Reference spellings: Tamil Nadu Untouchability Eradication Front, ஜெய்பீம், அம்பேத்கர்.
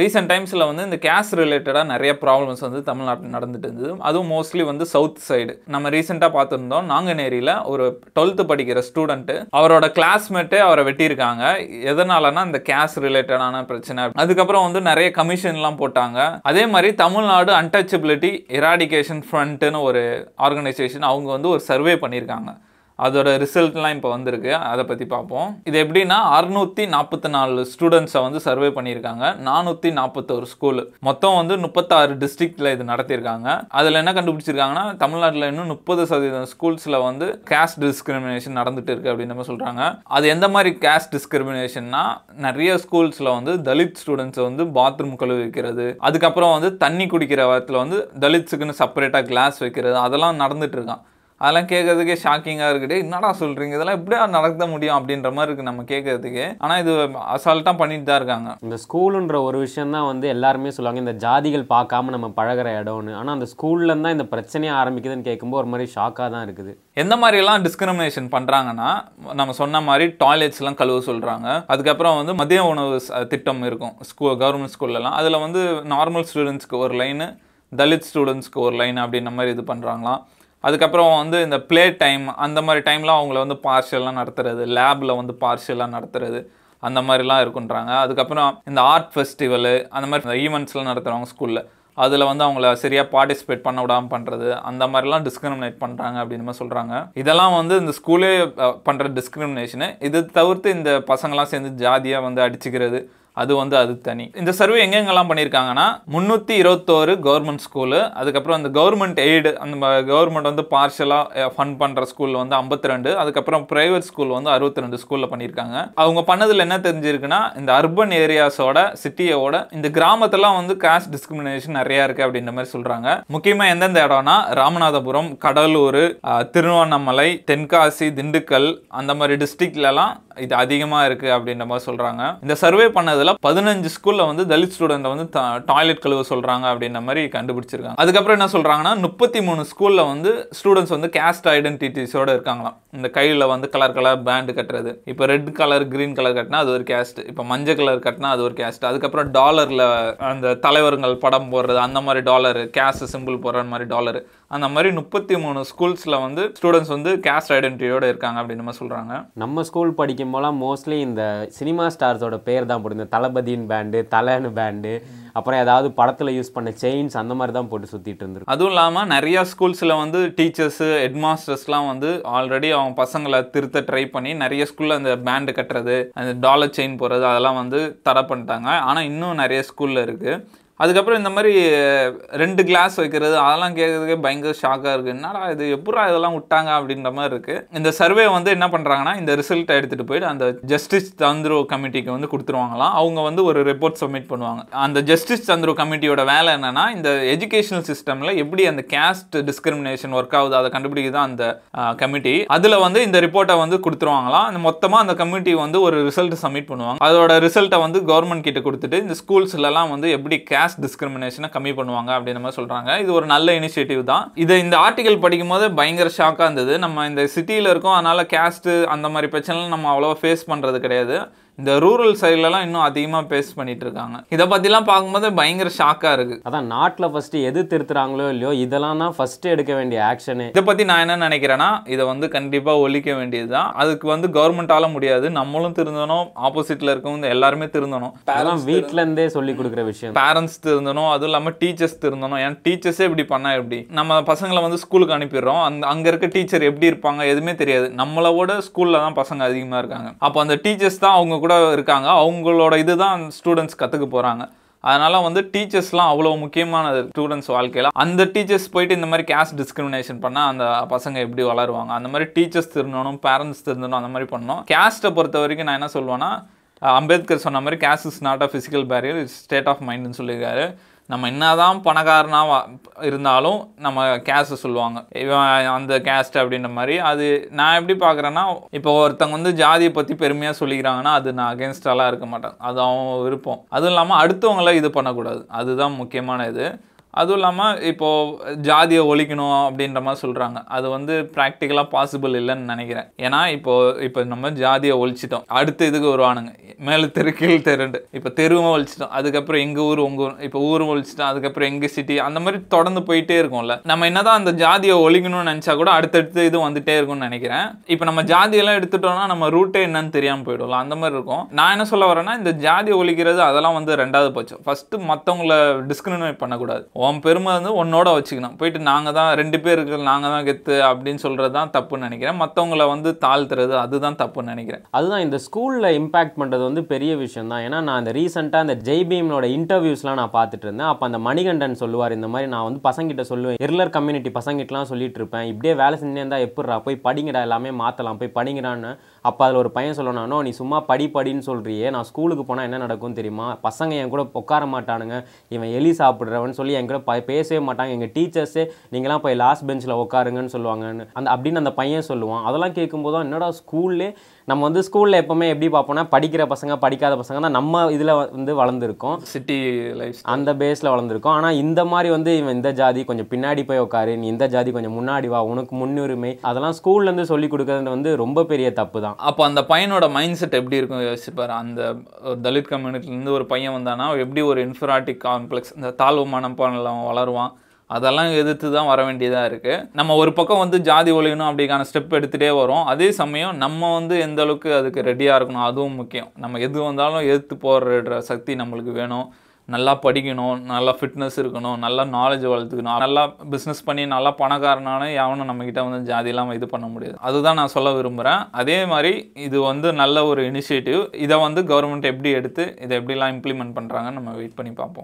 recent times la vandu the cash related nariya problems vandu Tamil Nadu nadandittu irundhudu adu mostly vandu south side nama recent ah paathirundom Nanganeri la oru 12th padikira student avaroda classmate avara vetti irukanga edhanalana and the cash related ana prachana adukapra vandu nariya commission la pottaanga adhe mari Tamil Nadu Untouchability Eradication Front nu oru organization avanga vandu oru survey pannirukanga அதோட ரிசல்ட்லாம் இப்போ வந்திருக்கு அத பத்தி பாப்போம் இது எப்படினா 644 students வந்து survey பண்ணிருக்காங்க 441 ஸ்கூல் மொத்தம் வந்து 36 டிஸ்ட்ரிக்ட்ல இது நடத்தி இருக்காங்க அதுல என்ன கண்டுபிடிச்சிருக்காங்கன்னா தமிழ்நாட்டுல இன்னும் 30% ஸ்கூல்ஸ்ல வந்து காஸ்ட் டிஸ்கிரிமினேஷன் நடந்துட்டு இருக்கு அப்படி நம்ம சொல்றாங்க அது எந்த மாதிரி காஸ்ட் டிஸ்கிரிமினேஷன்னா நிறைய ஸ்கூல்ஸ்ல வந்து தலித் ஸ்டூடண்ட்ஸ் வந்து பாத்ரூம் கழுவ வைக்கிறது அதுக்கு அப்புறம் வந்து தண்ணி குடிக்கிற நேரத்துல வந்து தலித்ஸ்க்குன்னு செப்பரேட்டா கிளாஸ் வைக்கிறது அதெல்லாம் நடந்துட்டு இருக்கு அதெல்லாம் கேக்குறதுக்கு ஷாக்கிங்கா இருக்குடே என்னடா சொல்றீங்க இதெல்லாம் எப்படி நடக்க முடியும் அப்படின்ற மாதிரி இருக்கு நம்ம கேக்குறதுக்கு ஆனா இது அசால்ட்டா பண்ணிட்டு தான் இருக்காங்க இந்த ஸ்கூல்ன்ற ஒரு விஷயம் தான் வந்து எல்லாரும் சொல்வாங்க இந்த ஜாதிகள் பார்க்காம நம்ம பழகுற இடம்னு ஆனா அந்த ஸ்கூல்ல இருந்து தான் இந்த பிரச்சனை ஆரம்பிக்குதுன்னு கேக்கும்போது ஒரு மாதிரி ஷாக்கா தான் இருக்குது எந்த மாதிரி எல்லாம் டிஸ்கிரிமினேஷன் பண்றாங்கன்னா நம்ம சொன்ன மாதிரி டாய்லெட்ஸ்லாம் கழுவ சொல்றாங்க அதுக்கு அப்புறம் வந்து மதிய உணவு திட்டம் இருக்கும் ஸ்கூல் கவர்மெண்ட் ஸ்கூல்ல எல்லாம் அதுல வந்து நார்மல் ஸ்டூடண்ட்ஸ்க்கு ஒரு லைன் தலித் ஸ்டூடண்ட்ஸ்க்கு ஒரு லைன் அப்படின மாதிரி இது பண்றாங்கலாம் அதுக்கப்புறம் வந்து இந்த பிளே டைம் அந்த மாதிரி டைம்லாம் அவங்கள வந்து பார்ஷியலாக நடத்துறது லேபில் வந்து பார்ஷியலாக நடத்துறது அந்த மாதிரிலாம் இருக்குன்றாங்க அதுக்கப்புறம் இந்த ஆர்ட் ஃபெஸ்டிவலு அந்த மாதிரி ஈவெண்ட்ஸ்லாம் நடத்துகிறாங்க ஸ்கூலில் அதில் வந்து அவங்கள சரியாக பார்ட்டிசிபேட் பண்ண விடாமல் பண்ணுறது அந்த மாதிரிலாம் டிஸ்கிரிமினேட் பண்ணுறாங்க அப்படின்னு மாதிரி சொல்கிறாங்க இதெல்லாம் வந்து இந்த ஸ்கூலே பண்ணுற டிஸ்கிரிமினேஷனு இது தவிர்த்து இந்த பசங்களாம் சேர்ந்து ஜாதியாக வந்து அடிச்சுக்கிறது அது வந்து அது தனி இந்த சர்வே எங்கெங்கெல்லாம் பண்ணியிருக்காங்கன்னா 321 கவர்மெண்ட் ஸ்கூலு அதுக்கப்புறம் அந்த கவர்மெண்ட் எய்டு அந்த கவர்மெண்ட் வந்து பார்ஷலாக ஃபண்ட் பண்ணுற ஸ்கூலில் வந்து 52 அதுக்கப்புறம் ப்ரைவேட் ஸ்கூல் வந்து 62 ஸ்கூலில் பண்ணியிருக்காங்க அவங்க பண்ணதில் என்ன தெரிஞ்சிருக்குன்னா இந்த அர்பன் ஏரியாஸோட சிட்டியோட இந்த கிராமத்தெல்லாம் வந்து காஸ்ட் டிஸ்கிரிமினேஷன் நிறையா இருக்குது அப்படின்ற மாதிரி சொல்கிறாங்க முக்கியமாக எந்தெந்த இடம்னா ராமநாதபுரம் கடலூர் திருவண்ணாமலை தென்காசி திண்டுக்கல் அந்த மாதிரி டிஸ்ட்ரிக்ட்லலாம் இது அதிகமாக இருக்குது அப்படின்ற மாதிரி சொல்கிறாங்க இந்த சர்வே பண்ணது 15 ஸ்கூல்ல வந்து தலித் ஸ்டூடெண்ட் வந்து டாய்லெட் கழுவ சொல்றாங்க அப்படின மாதிரி கண்டுபிடிச்சிருக்காங்க அதுக்கு அப்புறம் என்ன சொல்றாங்கன்னா 33 ஸ்கூல்ல வந்து ஸ்டூடண்ட்ஸ் வந்து காஸ்ட் ஐடென்டிட்டிஸோட இருக்காங்களாம் இந்த கையில வந்து கலர் கலர் பேண்ட் கட்டறது இப்போ ரெட் கலர் கிரீன் கலர் கட்டினா அது ஒரு காஸ்ட் இப்போ மஞ்சள் கலர் கட்டினா அது ஒரு காஸ்ட் அதுக்கு அப்புறம் டாலர்ல அந்த தலைவர்கள் படம் போடுறது அந்த மாதிரி டாலர் காஸ்ட் சிம்பிள் போடுற மாதிரி டாலர் அந்த மாதிரி 33 ஸ்கூல்ஸ்ல வந்து ஸ்டூடெண்ட்ஸ் வந்து காஸ்ட் ஐடென்டிட்டியோட இருக்காங்க அப்படின மாதிரி சொல்றாங்க நம்ம ஸ்கூல் படிக்கும்போது மோஸ்ட்லி இந்த சினிமா ஸ்டார்ஸோட பேர் தான் போடுது தலபதியின் பேண்டு தலைன்னு பேண்டு அப்புறம் ஏதாவது படத்தில் யூஸ் பண்ண செயின்ஸ் அந்த மாதிரி தான் போட்டு சுற்றிட்டு இருந்துருக்கு அதுவும் இல்லாமல் நிறையா ஸ்கூல்ஸில் வந்து டீச்சர்ஸு ஹெட்மாஸ்டர்ஸ்லாம் வந்து ஆல்ரெடி அவங்க பசங்களை திருத்த ட்ரை பண்ணி நிறைய ஸ்கூலில் அந்த பேண்டு கட்டுறது அந்த டாலர் செயின் போடுறது அதெல்லாம் வந்து தடை பண்ணிட்டாங்க ஆனால் இன்னும் நிறைய ஸ்கூலில் இருக்குது அதுக்கப்புறம் இந்த மாதிரி 2 கிளாஸ் வைக்கிறது அதெல்லாம் கேட்கறதுக்கே பயங்கர ஷாக்காக இருக்குது என்னடா இது எப்படா இதெல்லாம் விட்டாங்க அப்படின்ற மாதிரி இருக்குது இந்த சர்வே வந்து என்ன பண்ணுறாங்கன்னா இந்த ரிசல்ட்டை எடுத்துகிட்டு போயிட்டு அந்த ஜஸ்டிஸ் தந்த்ரோ கமிட்டிக்கு வந்து கொடுத்துருவாங்களாம் அவங்க வந்து ஒரு ரிப்போர்ட் சப்மிட் பண்ணுவாங்க அந்த ஜஸ்டிஸ் தந்த்ரோ கமிட்டியோட வேலை என்னென்னா இந்த எஜுகேஷனல் சிஸ்டமில் எப்படி அந்த காஸ்ட் டிஸ்கிரிமினேஷன் ஒர்க் ஆகுது அதை கண்டுபிடிக்குதான் அந்த கமிட்டி அதில் வந்து இந்த ரிப்போர்ட்டை வந்து கொடுத்துருவாங்களாம் அந்த மொத்தமாக அந்த கமிட்டி வந்து ஒரு ரிசல்ட் சப்மிட் பண்ணுவாங்க அதோட ரிசல்ட்டை வந்து கவர்மெண்ட் கிட்ட கொடுத்துட்டு இந்த ஸ்கூல்ஸ்லாம் வந்து எப்படி காஸ்ட் டிஸ்கிரிமினேஷனை கம்மி பண்ணுவாங்க அப்படின்ற மாதிரி சொல்றாங்க இது ஒரு நல்ல இனிஷியேட்டிவ் தான் இது இந்த ஆர்டிகல் படிக்கும்போது பயங்கர ஷாக்காக இருந்தது நம்ம இந்த சிட்டியில் இருக்கோம் அதனால காஸ்ட் அந்த மாதிரி பிரச்சனைலாம் நம்ம அவ்வளோவா ஃபேஸ் பண்ணுறது கிடையாது இந்த ரூரல் சைட்லலாம் இன்னும் அதிகமாக பேஸ் பண்ணிட்டு இருக்காங்க இதை பற்றிலாம் பார்க்கும்போது பயங்கர ஷாக்காக இருக்குது அதான் நாட்டில் ஃபஸ்ட்டு எது திருத்துறாங்களோ இல்லையோ இதெல்லாம் தான் ஃபஸ்ட்டு எடுக்க வேண்டிய ஆக்ஷனு இதை பற்றி நான் என்ன நினைக்கிறேன்னா இதை வந்து கண்டிப்பாக ஒழிக்க வேண்டியது தான் அதுக்கு வந்து கவர்மெண்ட்டால முடியாது நம்மளும் திருந்தணும் ஆப்போசிட்டில் இருக்கவங்க எல்லாருமே திருந்தணும் அதெல்லாம் வீட்டிலேருந்தே சொல்லி கொடுக்குற விஷயம் பேரண்ட்ஸ் திருந்தணும் அதுவும் இல்லாமல் டீச்சர்ஸ் திருந்தணும் ஏன்னா டீச்சர்ஸே இப்படி பண்ணால் எப்படி நம்ம பசங்களை வந்து ஸ்கூலுக்கு அனுப்பிடுறோம் அங்கே இருக்க டீச்சர் எப்படி இருப்பாங்க எதுவுமே தெரியாது நம்மளோட ஸ்கூலில் தான் பசங்க அதிகமாக இருக்காங்க அப்போ அந்த டீச்சர்ஸ் தான் அவங்க கூட இருக்காங்க அவங்களோட இதுதான் ஸ்டூடெண்ட்ஸ் கற்றுக்க போகிறாங்க அதனால வந்து டீச்சர்ஸ்லாம் அவ்வளோ முக்கியமான ஸ்டூடெண்ட்ஸ் வாழ்க்கையில் அந்த டீச்சர்ஸ் போயிட்டு இந்த மாதிரி காஸ்ட் டிஸ்கிரிமினேஷன் பண்ணால் அந்த பசங்க எப்படி வளருவாங்க அந்த மாதிரி டீச்சர்ஸ் திருந்தணும் பேரண்ட்ஸ் திருந்தணும் அந்த மாதிரி பண்ணணும் காஸ்ட்டை பொறுத்த வரைக்கும் நான் என்ன சொல்லுவேன்னா அம்பேத்கர் சொன்ன மாதிரி caste is not a physical barrier it's state of மைண்டுன்னு சொல்லியிருக்காரு நம்ம என்னதான் பணக்காரனாக இருந்தாலும் நம்ம கேஸ்ட்டு சொல்லுவாங்க இவன் அந்த கேஸ்ட் அப்படின்ற மாதிரி அது நான் எப்படி பார்க்குறேன்னா இப்போ ஒருத்தவங்க வந்து ஜாதியை பற்றி பெருமையாக சொல்லிக்கிறாங்கன்னா அது நான் அகேன்ஸ்டாலாம் இருக்க மாட்டேன் அது அவன் விருப்பம் அதுவும் இல்லாமல் அடுத்தவங்கள இது பண்ணக்கூடாது அதுதான் முக்கியமான இது அதுவும் இல்லாம இப்போ ஜாதியை ஒழிக்கணும் அப்படின்ற மாதிரி சொல்றாங்க அது வந்து பிராக்டிகலா பாசிபிள் இல்லன்னு நினைக்கிறேன் ஏனா இப்போ நம்ம ஜாதியை ஒழிச்சிட்டோம் அடுத்து இதுக்கு வருவானுங்க மேல தெருக்கில் தெருண்டு இப்போ தெருவும் ஒழிச்சிட்டோம் அதுக்கு அப்புறம் எங்க ஊர் உங்க ஊர் இப்போ ஊர் ஒழிச்சிட்டோம் அதுக்கு அப்புறம் எங்க சிட்டி அந்த மாதிரி தொடர்ந்து போயிட்டே இருக்கும்ல நம்ம என்னதான் அந்த ஜாதியை ஒழிக்கணும்னு நினைச்சா கூட அடுத்து இது வந்துட்டே இருக்கும்னு நினைக்கிறேன் இப்போ நம்ம ஜாதி எல்லாம் எடுத்துட்டோம்னா நம்ம ரூட் என்னன்னு தெரியாம போய்டுவோம் அந்த மாதிரி இருக்கும் நான் என்ன சொல்ல வரேன்னா இந்த ஜாதி ஒழிக்கிறது அதெல்லாம் வந்து ரெண்டாவது பட்சம் ஃபர்ஸ்ட் மத்தவங்கள டிஸ்கிரிமினேட் பண்ண கூடாது உன் பெருமை வந்து உன்னோட வச்சுக்கணும் போயிட்டு நாங்க தான் ரெண்டு பேர் இருக்கிறது நாங்க தான் கெத்து அப்படின்னு சொல்றது தான் தப்புன்னு நினைக்கிறேன் மற்றவங்களை வந்து தாழ்த்துறது அதுதான் தப்புன்னு நினைக்கிறேன் அதுதான் இந்த ஸ்கூலில் இம்பாக்ட் பண்ணுறது வந்து பெரிய விஷயம் தான் ஏன்னா நான் அந்த ரீசெண்டாக அந்த ஜெய்பீமோட இன்டர்வியூஸ்லாம் நான் பார்த்துட்டு இருந்தேன் அப்போ அந்த மணிகண்டன் சொல்லுவார் இந்த மாதிரி நான் வந்து பசங்கிட்ட சொல்லுவேன் எர்லர் கம்யூனிட்டி பசங்கிட்டலாம் சொல்லிட்டு இருப்பேன் இப்படியே வேலை செஞ்சே தான் எப்படா போய் படிங்கடா எல்லாமே மாற்றலாம் போய் படிங்கடான்னு அப்போ அதில் ஒரு பையன் சொல்லணும்னா நீ சும்மா படின்னு சொல்றியே நான் ஸ்கூலுக்கு போனால் என்ன நடக்கும்னு தெரியுமா பசங்க என் கூட உட்கார மாட்டானுங்க இவன் எலி சாப்பிட்றவன்னு சொல்லி என் கூட பேசவே மாட்டாங்க எங்கள் டீச்சர்ஸே நீங்களாம் போய் லாஸ்ட் பெஞ்சில் உட்காருங்கன்னு சொல்லுவாங்கன்னு அப்படின்னு அந்த பையன் சொல்லுவான் அதெல்லாம் கேட்கும்போது என்னடா ஸ்கூல்லே நம்ம வந்து ஸ்கூலில் எப்போவுமே எப்படி பார்ப்போம்னா படிக்கிற பசங்க படிக்காத பசங்க தான் நம்ம இதில் வந்து வளர்ந்துருக்கோம் சிட்டி லைஃப் அந்த பேஸில் வளர்ந்துருக்கோம் ஆனால் இந்த மாதிரி வந்து இவன் இந்த ஜாதி கொஞ்சம் பின்னாடி போய் உட்காரு நீ இந்த ஜாதி கொஞ்சம் முன்னாடி வா உனக்கு முன்னுரிமை அதெல்லாம் ஸ்கூல்லேருந்து சொல்லிக் கொடுக்குறது வந்து ரொம்ப பெரிய தப்பு தான் அப்போ அந்த பையனோட மைண்ட் செட் எப்படி இருக்கும் யோசிப்பார் அந்த தலித் கம்யூனிட்டிலேருந்து ஒரு பையன் வந்தானா எப்படி ஒரு இன்ஃபராட்டிக் காம்ப்ளெக்ஸ் இந்த தாழ்வு மனப்பான்மையில வளருவான் அதெல்லாம் எதிர்த்து தான் வர வேண்டியதாக இருக்குது நம்ம ஒரு பக்கம் வந்து ஜாதி ஒழியணும் அப்படிக்கான ஸ்டெப் எடுத்துகிட்டே வரோம் அதே சமயம் நம்ம வந்து எந்த அளவுக்கு அதுக்கு ரெடியாக இருக்கணும் அதுவும் முக்கியம் நம்ம எது வந்தாலும் எதிர்த்து போடுற சக்தி நம்மளுக்கு வேணும் நல்லா படிக்கணும் நல்லா ஃபிட்னஸ் இருக்கணும் நல்லா நாலேஜ் வளர்த்துக்கணும் நல்லா பிஸ்னஸ் பண்ணி நல்லா பணக்காரனான யாவனும் நம்மக்கிட்ட வந்து ஜாதி இல்லாமல் இது பண்ண முடியாது அதுதான் நான் சொல்ல விரும்புகிறேன் அதே மாதிரி இது வந்து நல்ல ஒரு இனிஷியேட்டிவ் இதை வந்து கவர்மெண்ட் எப்படி எடுத்து இதை எப்படிலாம் இம்ப்ளிமெண்ட் பண்ணுறாங்கன்னு நம்ம வெயிட் பண்ணி பார்ப்போம்